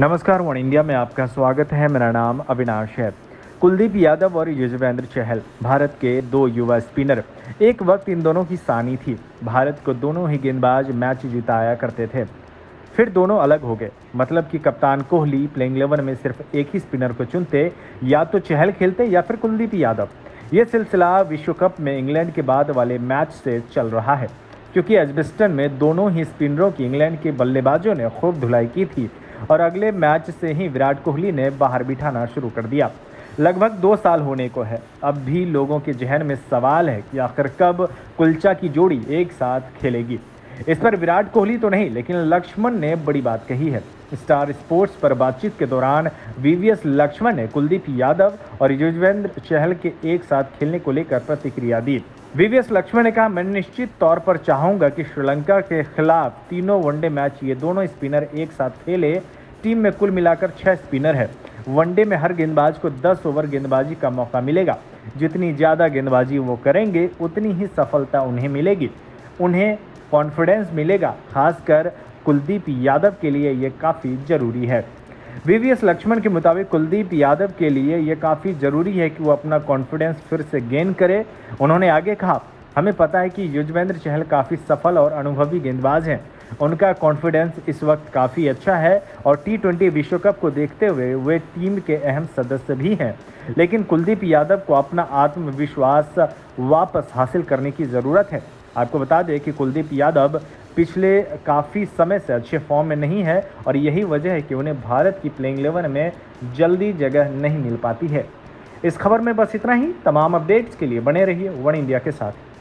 नमस्कार, one India में आपका स्वागत है। मेरा नाम अविनाश है। कुलदीप यादव और युजवेंद्र चहल भारत के दो युवा स्पिनर। एक वक्त इन दोनों की सानी थी। भारत को दोनों ही गेंदबाज मैच जिताया करते थे, फिर दोनों अलग हो गए। मतलब कि कप्तान कोहली प्लेइंग 11 में सिर्फ एक ही स्पिनर को चुनते, या तो चहल खेलते या फिर कुलदीप यादव। ये सिलसिला विश्व कप में इंग्लैंड के बाद वाले मैच से चल रहा है, क्योंकि एजबेस्टन में दोनों ही स्पिनरों की इंग्लैंड के बल्लेबाजों ने खूब धुलाई की थी और अगले मैच से ही विराट कोहली ने बाहर बिठाना शुरू कर दिया। लगभग 2 साल होने को है। अब भी लोगों के जहन में सवाल है कि आखिर कब कुलचा की जोड़ी एक साथ खेलेगी। इस पर विराट कोहली तो नहीं, लेकिन लक्ष्मण ने बड़ी बात कही है। स्टार स्पोर्ट्स पर बातचीत के दौरान वीवीएस लक्ष्मण ने कुलदीप यादव और युजवेंद्र चहल के एक साथ खेलने को लेकर प्रतिक्रिया दी। वीवीएस लक्ष्मण ने कहा, मैं निश्चित तौर पर चाहूंगा कि श्रीलंका के खिलाफ तीनों वनडे मैच ये दोनों स्पिनर एक साथ खेले। टीम में कुल मिलाकर 6 स्पिनर है। वनडे में हर गेंदबाज को 10 ओवर गेंदबाजी का मौका मिलेगा। जितनी ज़्यादा गेंदबाजी वो करेंगे उतनी ही सफलता उन्हें मिलेगी, उन्हें कॉन्फिडेंस मिलेगा। खासकर कुलदीप यादव के लिए ये काफ़ी ज़रूरी है। वीवीएस लक्ष्मण के मुताबिक कुलदीप यादव के लिए यह काफ़ी ज़रूरी है कि वो अपना कॉन्फिडेंस फिर से गेन करे। उन्होंने आगे कहा, हमें पता है कि युजवेंद्र चहल काफ़ी सफल और अनुभवी गेंदबाज हैं। उनका कॉन्फिडेंस इस वक्त काफ़ी अच्छा है और T20 विश्व कप को देखते हुए वे टीम के अहम सदस्य भी हैं। लेकिन कुलदीप यादव को अपना आत्मविश्वास वापस हासिल करने की ज़रूरत है। आपको बता दें कि कुलदीप यादव पिछले काफ़ी समय से अच्छे फॉर्म में नहीं है और यही वजह है कि उन्हें भारत की प्लेइंग 11 में जल्दी जगह नहीं मिल पाती है। इस खबर में बस इतना ही। तमाम अपडेट्स के लिए बने रहिए वन इंडिया के साथ।